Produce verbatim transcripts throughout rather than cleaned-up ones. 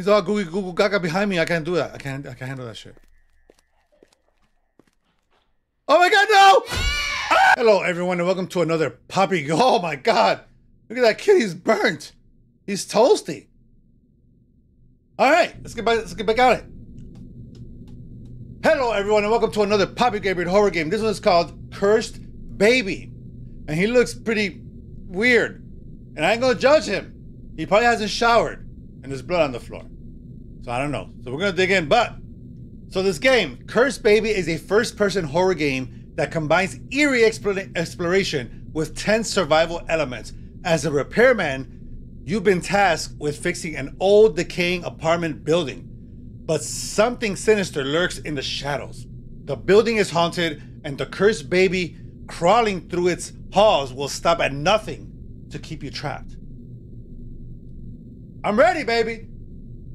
He's all Google Google Gaga behind me. I can't do that. I can't. I can't handle that shit. Oh my God, no! Ah! Hello, everyone, and welcome to another Papi. Oh my God, look at that kid. He's burnt. He's toasty. All right, let's get back. Let's get back at it. Hello, everyone, and welcome to another PapiGrayBeard horror game. This one is called Cursed Baby, and he looks pretty weird. And I ain't gonna judge him. He probably hasn't showered, and there's blood on the floor. So I don't know. So we're gonna dig in. But so this game, Cursed Baby, is a first-person horror game that combines eerie explore exploration with tense survival elements. As a repairman, you've been tasked with fixing an old, decaying apartment building, but something sinister lurks in the shadows. The building is haunted, and the cursed baby crawling through its halls will stop at nothing to keep you trapped. I'm ready, baby.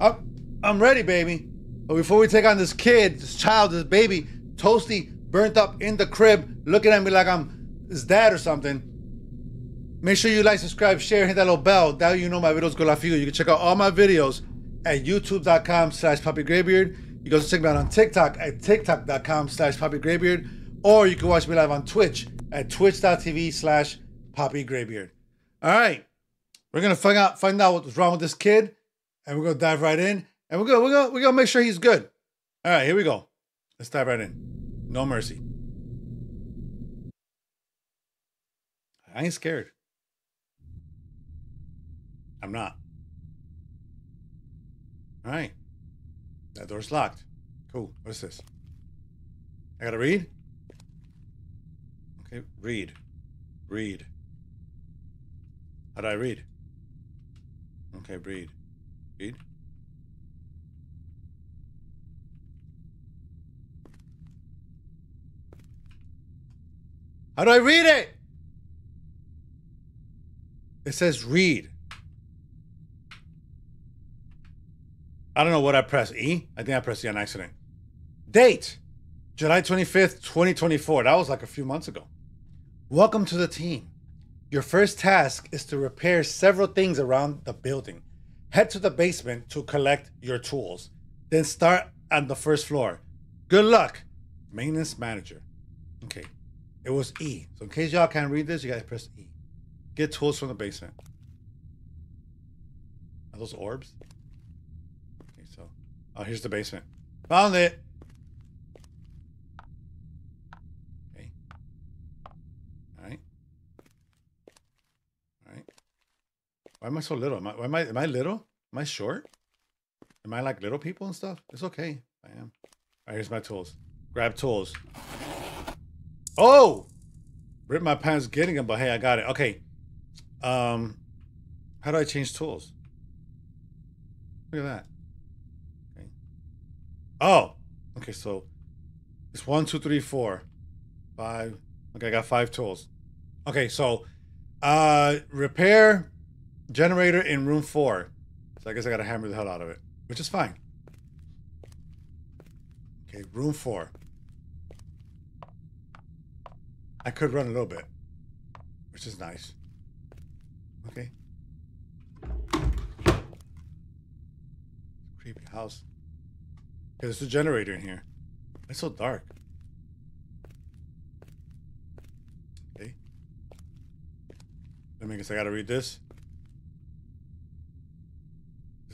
I'm, I'm ready, baby. But before we take on this kid, this child, this baby, toasty, burnt up in the crib, looking at me like I'm his dad or something, make sure you like, subscribe, share, hit that little bell. That way you know my videos go lafigo. You can check out all my videos at youtube.com slash PapiGrayBeard. You can also check me out on TikTok at tiktok.com slash PapiGrayBeard. Or you can watch me live on Twitch at twitch.tv slash PapiGrayBeard. All right. We're gonna find out find out what's wrong with this kid, and we're gonna dive right in. And we're gonna we're gonna we're gonna make sure he's good. All right, here we go. Let's dive right in. No mercy. I ain't scared. I'm not. All right. That door's locked. Cool. What's this? I gotta read? Okay, read. Read. How do I read? Okay, read. Read. How do I read it? It says read. I don't know what I pressed. E? I think I pressed E on accident. Date, July twenty-fifth, twenty twenty-four. That was like a few months ago. Welcome to the team. Your first task is to repair several things around the building. Head to the basement to collect your tools. Then start on the first floor. Good luck, maintenance manager. Okay, it was E. So in case y'all can't read this, you gotta press E. Get tools from the basement. Are those orbs? Okay, so, oh, here's the basement. Found it. Why am I so little? Am I, why am I, am I little? Am I short? Am I like little people and stuff? It's okay. I am. All right, here's my tools. Grab tools. Oh! Ripped my pants getting them, but hey, I got it. Okay. Um, how do I change tools? Look at that. Okay. Oh! Okay, so it's one, two, three, four, five. Okay, I got five tools. Okay, so uh, repair... generator in room four. So I guess I gotta hammer the hell out of it, which is fine. Okay, room four. I could run a little bit, which is nice. Okay. Creepy house. Okay, there's a generator in here. It's so dark. Okay. Let me guess, I gotta read this.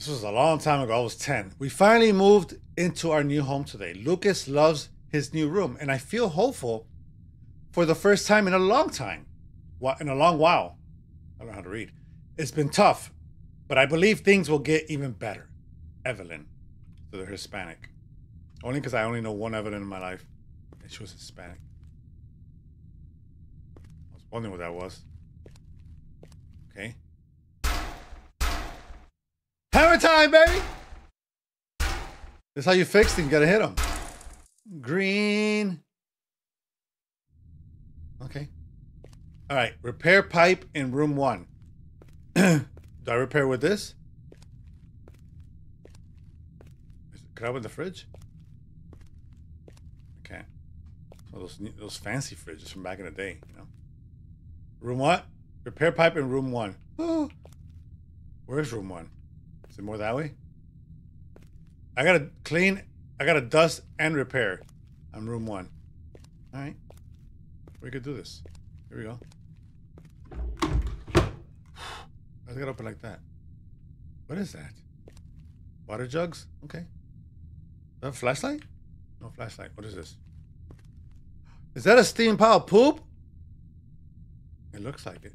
This was a long time ago. I was ten. We finally moved into our new home today. Lucas loves his new room, and I feel hopeful for the first time in a long time. In a long while. I don't know how to read. It's been tough, but I believe things will get even better. Evelyn. So they're Hispanic. Only because I only know one Evelyn in my life, and she was Hispanic. I was wondering what that was. Okay. Hammer time, baby! That's how you fix things. You gotta hit them. Green. Okay. All right. Repair pipe in room one. Do I repair with this? Could I open the fridge? I can't. It's one of those those fancy fridges from back in the day, you know. Room what? Repair pipe in room one. Ooh. Where's room one? Is it more that way? I gotta clean, I gotta dust and repair. I'm room one. All right, we could do this. Here we go. I just gotta open like that. What is that? Water jugs? Okay. Is that a flashlight? No flashlight. What is this? Is that a steam pile poop? It looks like it.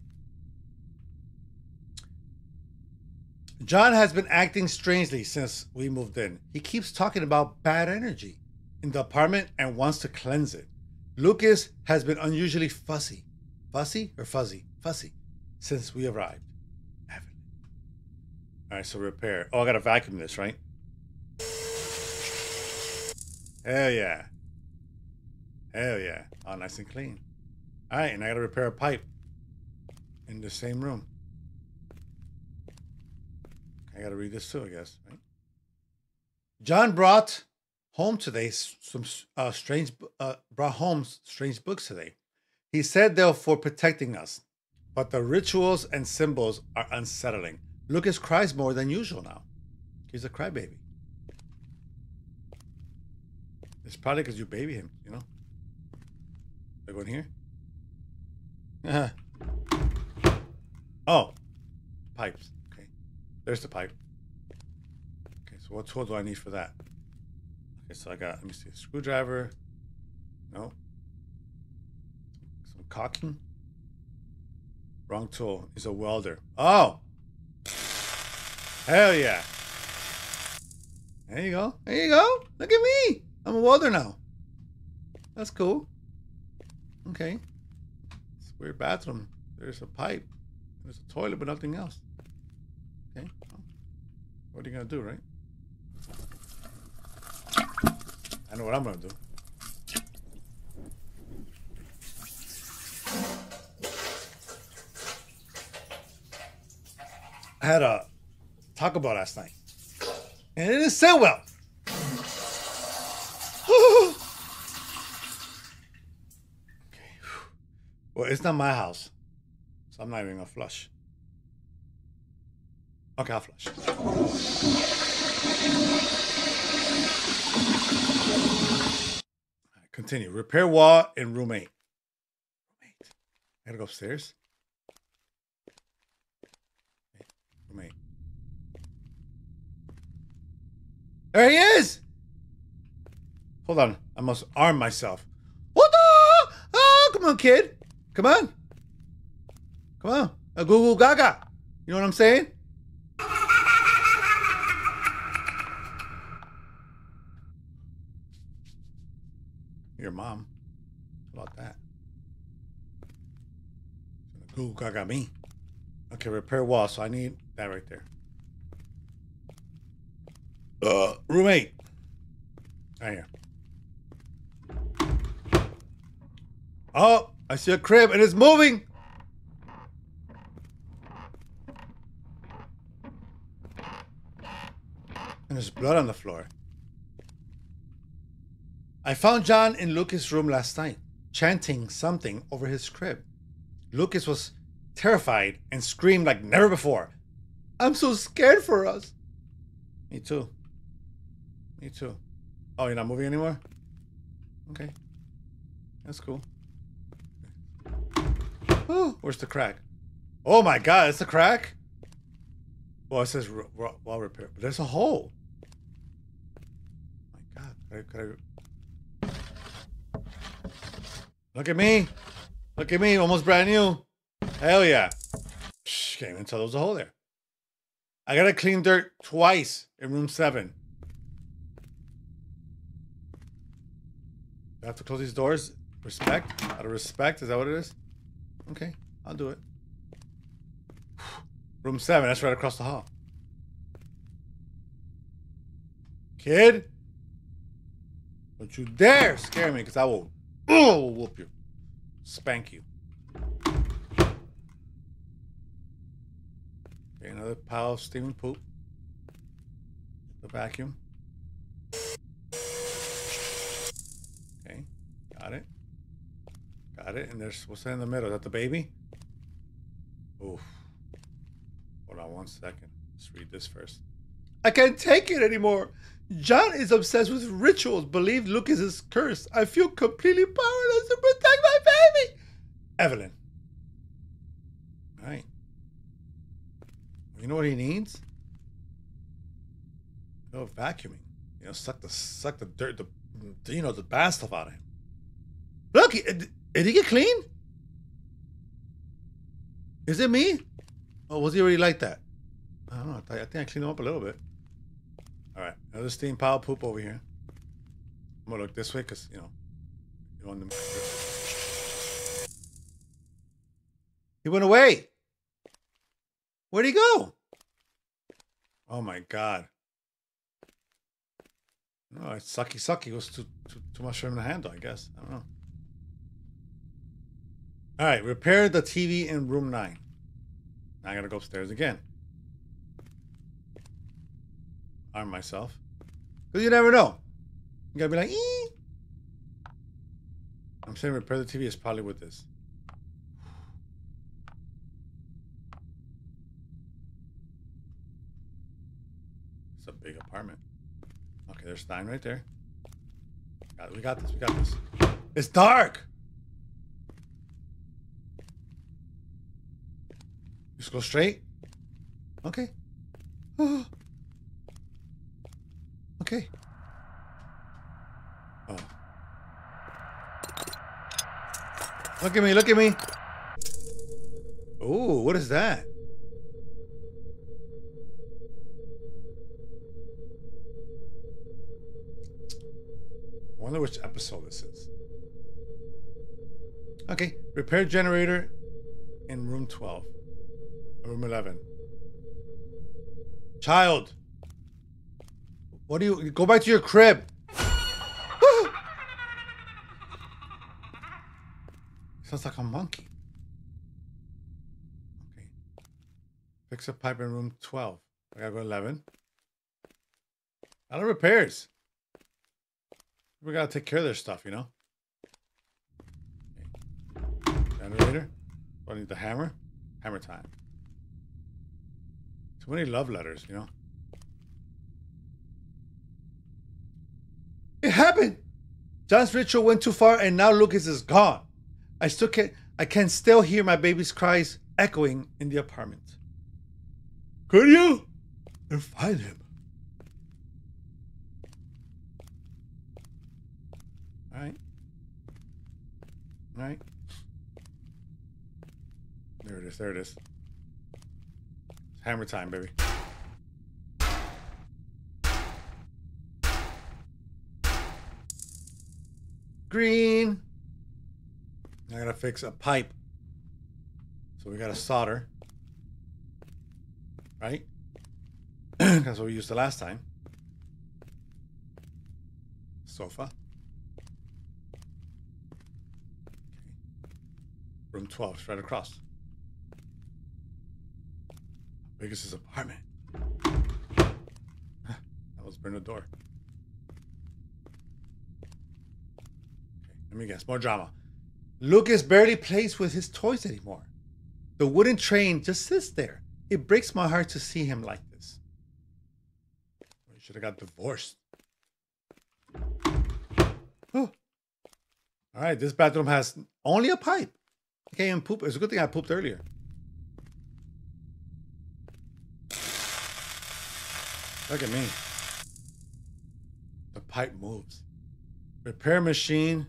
John has been acting strangely since we moved in. He keeps talking about bad energy in the apartment and wants to cleanse it. Lucas has been unusually fussy. Fussy or fuzzy? Fussy. Since we arrived. Evelyn. All right, so repair. Oh, I got to vacuum this, right? Hell yeah. Hell yeah. Oh, nice and clean. All right, and I got to repair a pipe in the same room. I gotta read this too, I guess. Right? John brought home today some uh, strange. Uh, brought home strange books today. He said they're for protecting us, but the rituals and symbols are unsettling. Lucas cries more than usual now. He's a crybaby. It's probably because you baby him, you know. They're going here. Oh, pipes. There's the pipe. Okay, so what tool do I need for that? Okay, so I got, let me see, a screwdriver. No. Some caulking. Wrong tool. It's a welder. Oh! Hell yeah. There you go. There you go. Look at me. I'm a welder now. That's cool. Okay. It's a weird bathroom. There's a pipe. There's a toilet, but nothing else. Okay. What are you going to do, right? I know what I'm going to do. I had a Taco Bell last night. And it didn't sell well. Okay. Well, it's not my house. So I'm not even going to flush. Okay, I'll flush. All right, continue. Repair wall in room eight. Eight. I gotta go upstairs. Eight. Room eight. There he is! Hold on. I must arm myself. What the? Oh, come on, kid. Come on. Come on. A goo goo gaga. You know what I'm saying? Your mom. How about that? Ooh, gaga me. Okay, repair wall. So I need that right there. Uh, room eight. Right here. Oh, I see a crib and it's moving. And there's blood on the floor. I found John in Lucas' room last night, chanting something over his crib. Lucas was terrified and screamed like never before. I'm so scared for us. Me too. Me too. Oh, you're not moving anymore? Okay. That's cool. Ooh, where's the crack? Oh my God, it's a crack? Well, it says wall repair, but there's a hole. Oh my God, could I, could I, Look at me. Look at me. Almost brand new. Hell yeah. Shh, can't even tell there was a hole there. I got to clean dirt twice in room seven. Do I have to close these doors? Respect? Out of respect? Is that what it is? Okay. I'll do it. Room seven. That's right across the hall. Kid. Don't you dare scare me because I will... Oh, we'll whoop you. Spank you. Okay, another pile of steaming poop. The vacuum. Okay, got it. Got it. And there's, what's that in the middle? Is that the baby? Oof. Hold on one second. Let's read this first. I can't take it anymore. John is obsessed with rituals, believe Lucas is cursed. I feel completely powerless to protect my baby. Evelyn. All right. You know what he needs? No vacuuming. You know, suck the suck the dirt, the you know, the bad stuff out of him. Look, did he get clean? Is it me? Oh, was he already like that? I don't know. I think I cleaned him up a little bit. All right, another steam pile of poop over here. I'm gonna look this way because you know you don't want them. He went away. Where'd he go? Oh my god! No, it's sucky, sucky. It was too, too too much for him to handle, I guess. I don't know. All right, repair the T V in room nine. Now I gotta go upstairs again. Arm myself, because you never know. You gotta be like, ee. I'm saying repair the T V is probably with this. It's a big apartment. Okay, there's nine right there. We got this. We got this. It's dark. Just go straight. Okay. Oh. Okay. Oh. Look at me, look at me. Ooh, what is that? I wonder which episode this is. Okay, repair generator in room twelve. Room eleven. Child. What do you go back to your crib? Sounds like a monkey. Okay. Fix a pipe in room twelve. I gotta go eleven. A lot of repairs. We gotta take care of their stuff, you know. Okay. Generator. I need the hammer. Hammer time. Too many love letters, you know. It happened. John's ritual went too far, and now Lucas is gone. I still can't. I can still hear my baby's cries echoing in the apartment. Could you? And find him. All right. All right. There it is. There it is. It's hammer time, baby. Green. I gotta fix a pipe. So we gotta solder. Right? That's what we used the last time. Sofa. Room twelve, straight across. How big is this apartment? Huh, that was burn the door. Let me guess, more drama. Lucas barely plays with his toys anymore. The wooden train just sits there. It breaks my heart to see him like this. We should have got divorced. Oh. All right, this bathroom has only a pipe. I can't even poop. It's a good thing I pooped earlier. Look at me. The pipe moves. Repair machine.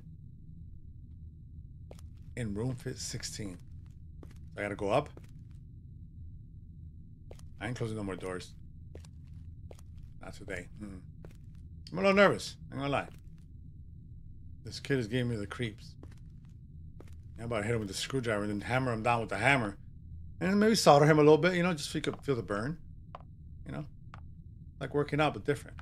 In room fit sixteen. I gotta go up. I ain't closing no more doors. Not today. Mm. I'm a little nervous. I'm gonna lie. This kid is giving me the creeps. I'm about to hit him with the screwdriver and then hammer him down with the hammer. And maybe solder him a little bit, you know, just so you could feel the burn. You know? Like working out, but different.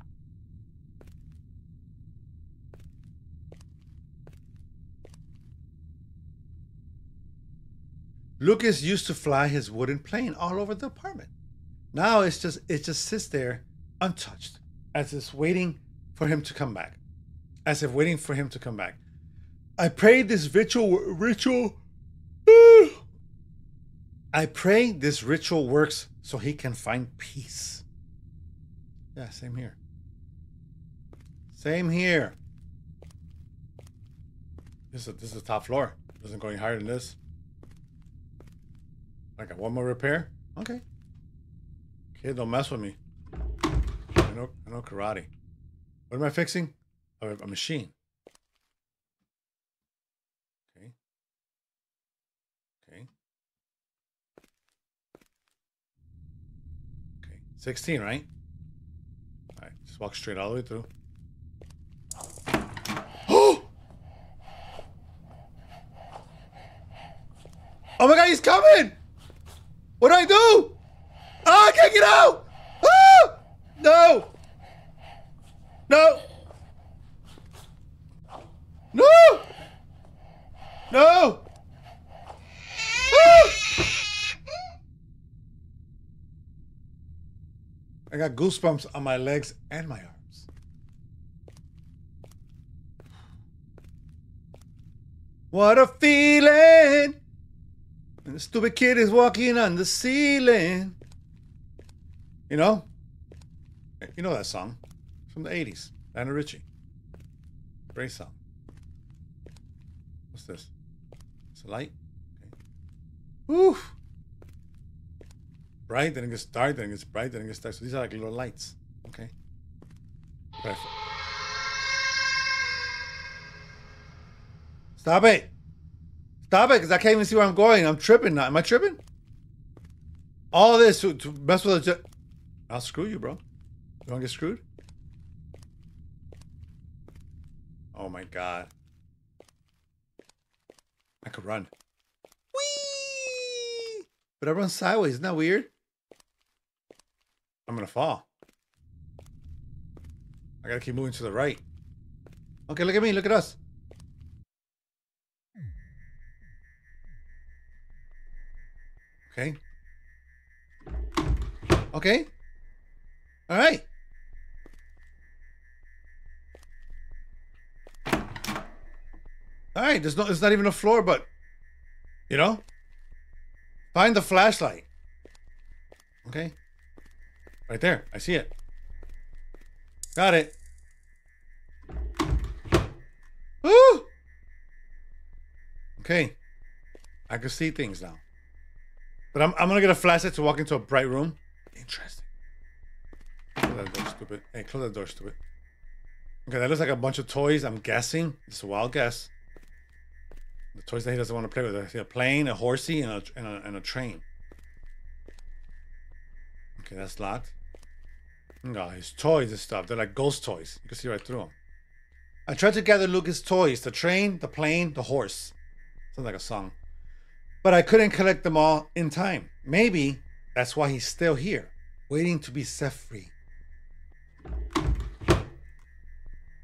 Lucas used to fly his wooden plane all over the apartment. Now it's just it just sits there untouched, as if waiting for him to come back. As if waiting for him to come back. I pray this ritual ritual I pray this ritual works so he can find peace. Yeah, same here. Same here. This is this is top floor. Doesn't go any higher than this. I got one more repair. Okay. Okay, don't mess with me. I know I know karate. What am I fixing? A, a machine. Okay. Okay. Okay. sixteen, right? All right. Just walk straight all the way through. Oh! Oh my God, he's coming! What do I do? Oh, I can't get out! Oh! No! No! No! No! Oh! I got goosebumps on my legs and my arms. What a feeling! And the stupid kid is walking on the ceiling. You know? You know that song. It's from the eighties. Lionel Richie. Great song. What's this? It's a light. Okay. Oof. Bright, then it gets dark, then it gets bright, then it gets dark. So these are like little lights. Okay. Perfect. Stop it. Stop it, because I can't even see where I'm going. I'm tripping now. Am I tripping? All this to, to mess with a... I'll screw you, bro. You want to get screwed? Oh, my God. I could run. Whee! But I run sideways. Isn't that weird? I'm going to fall. I got to keep moving to the right. Okay, look at me. Look at us. Okay. Okay. All right. All right. There's no. There's not even a floor, but you know. Find the flashlight. Okay. Right there. I see it. Got it. Woo. Okay. I can see things now. But I'm, I'm gonna get a flashlight to walk into a bright room. Interesting. Close that door, stupid. Hey, close that door, stupid. Okay, that looks like a bunch of toys, I'm guessing. It's a wild guess. The toys that he doesn't want to play with. I see a plane, a horsey, and a, and a, and a train. Okay, that's locked. No, his toys and stuff. They're like ghost toys. You can see right through them. I tried to gather Lucas' toys. The train, the plane, the horse. Sounds like a song. But I couldn't collect them all in time. Maybe that's why he's still here, waiting to be set free.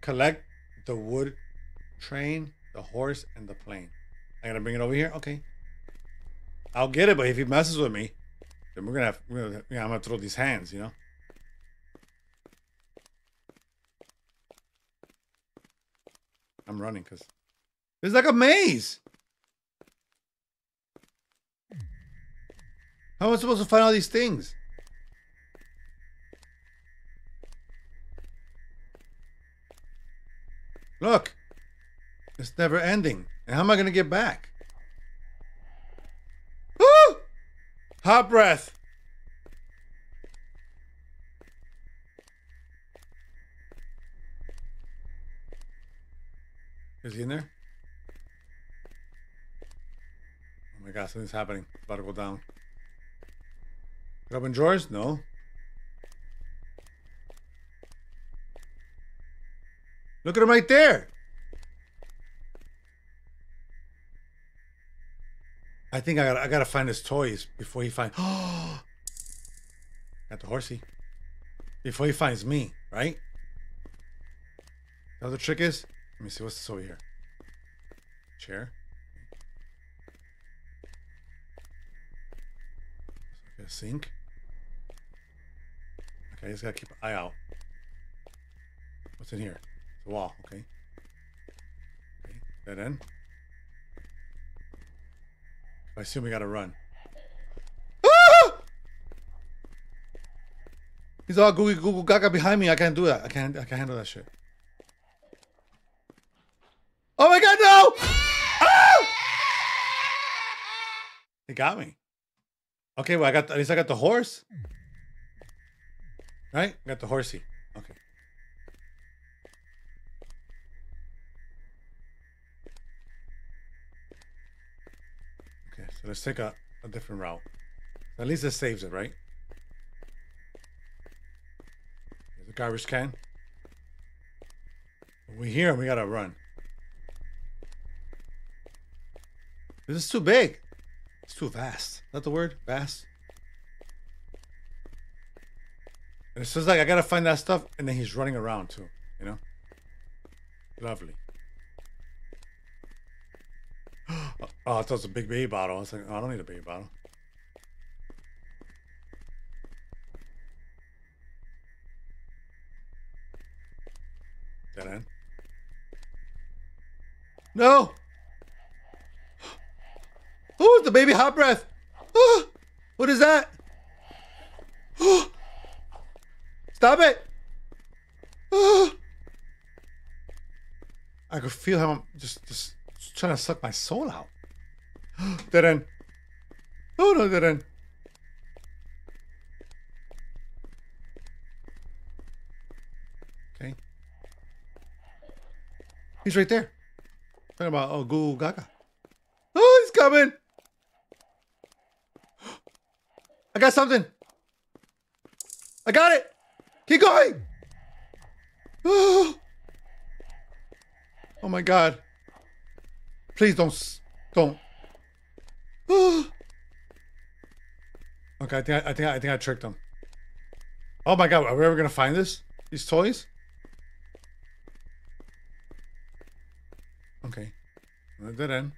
Collect the wood train, the horse, and the plane. I gotta bring it over here? Okay. I'll get it, but if he messes with me, then we're gonna have, we're gonna, yeah, I'm gonna throw these hands, you know? I'm running, because it's like a maze. How am I supposed to find all these things? Look, it's never ending. And how am I gonna get back? Woo! Hot breath. Is he in there? Oh my God, something's happening. It's about to go down. Open drawers? No. Look at him right there. I think I gotta, I gotta find his toys before he finds. Oh, got the horsey. Before he finds me, right? The other trick is. Let me see what's this over here. Chair. A sink. I just gotta keep an eye out. What's in here? It's a wall. Okay. Okay. Dead end. I assume we gotta run. Ah! He's all gooey, goo, goo, gaga behind me. I can't do that. I can't. I can't handle that shit. Oh my God, no! Ah! It got me. Okay, well, I got, at least I got the horse. Right? I got the horsey. Okay. Okay, so let's take a, a different route. At least it saves it, right? There's a garbage can. We're here and we gotta run. This is too big. It's too vast. Is that the word? Vast? And it's just like I gotta find that stuff, and then he's running around too, you know? Lovely. Oh, I thought it was a big baby bottle. I was like, oh, I don't need a baby bottle. Dead end. No! Oh, the baby hot breath! Oh, what is that? Oh, stop it! Oh. I could feel how I'm just, just trying to suck my soul out. Dead end. Oh no, dead end. Okay. He's right there. Talking about, oh, goo gaga. Oh, he's coming. I got something. I got it. Keep going. Oh, oh my God. Please don't, don't. Oh. Okay, I think I, I think I, I think I tricked him. Oh my God, are we ever gonna find this? These toys? Okay, another dead end.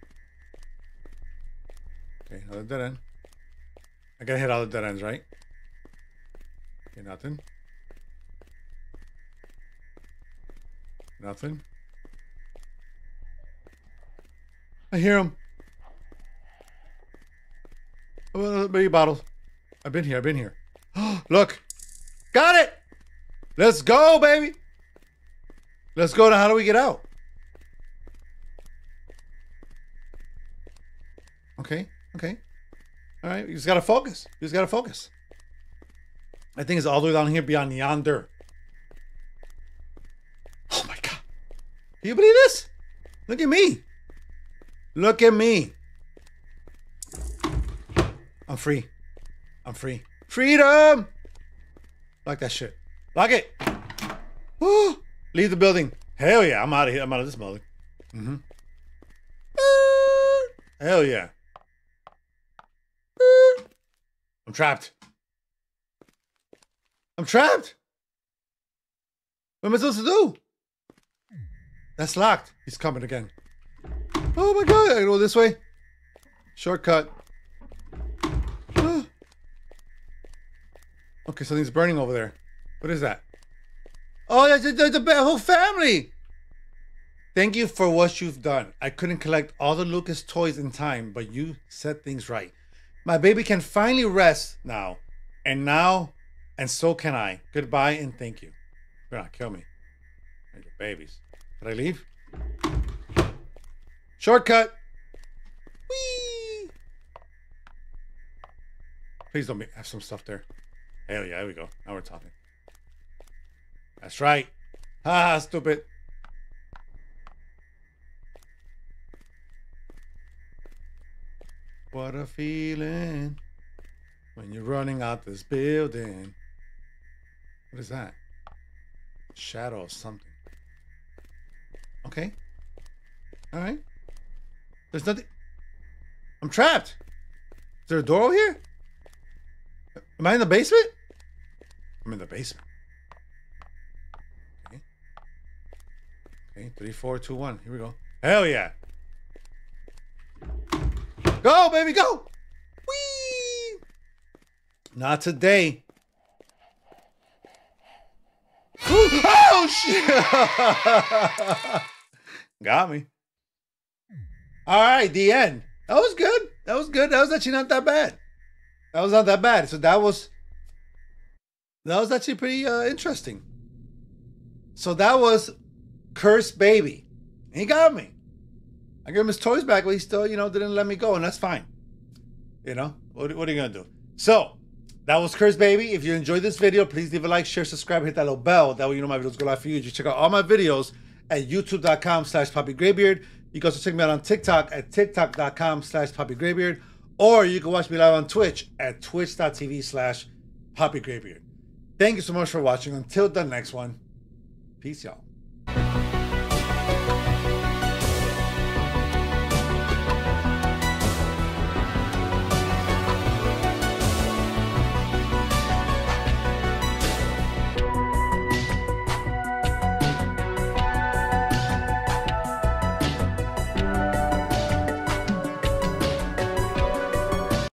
Okay, another dead end. I gotta hit all the dead ends, right? Okay, nothing. Nothing. I hear him. Oh, baby bottles. I've been here. I've been here. Look, got it. Let's go, baby. Let's go. Now, how do we get out? Okay. Okay. All right. You just gotta focus. You just gotta focus. I think it's all the way down here, beyond yonder. Oh my God! Can you believe this? Look at me. Look at me. I'm free. I'm free. Freedom! Lock that shit. Lock it! Woo! Leave the building. Hell yeah, I'm out of here. I'm out of this building. Mm-hmm. Hell yeah. I'm trapped. I'm trapped! What am I supposed to do? That's locked. He's coming again. Oh my God, I go this way. Shortcut. Ah. Okay, something's burning over there. What is that? Oh, that's the, the, the whole family. Thank you for what you've done. I couldn't collect all the Lucas toys in time, but you set things right. My baby can finally rest now. And now, and so can I. Goodbye and thank you. You're not kill me. Your babies. Did I leave? Shortcut. Whee! Please don't be, have some stuff there. Hell yeah, there we go. Now we're talking. That's right. Ha, stupid. What a feeling when you're running out this building. What is that? Shadow or something. Okay. All right. There's nothing. I'm trapped. Is there a door over here? Am I in the basement? I'm in the basement. Okay. Okay. Three, four, two, one. Here we go. Hell yeah. Go, baby, go. Whee! Not today. Oh, shit. Got me. All right, the end. That was good. That was good. That was actually not that bad. That was not that bad. So that was that was actually pretty uh, interesting. So that was Cursed Baby. He got me. I gave him his toys back, but he still, you know, didn't let me go, and that's fine. You know, what, what are you going to do? So, that was Cursed Baby. If you enjoyed this video, please leave a like, share, subscribe, hit that little bell. That way you know my videos go live for you. You can check out all my videos at youtube.com slash PapiGrayBeard. You can also check me out on TikTok at tiktok.com slash PapiGrayBeard. Or you can watch me live on Twitch at twitch.tv slash PapiGrayBeard. Thank you so much for watching. Until the next one, peace, y'all.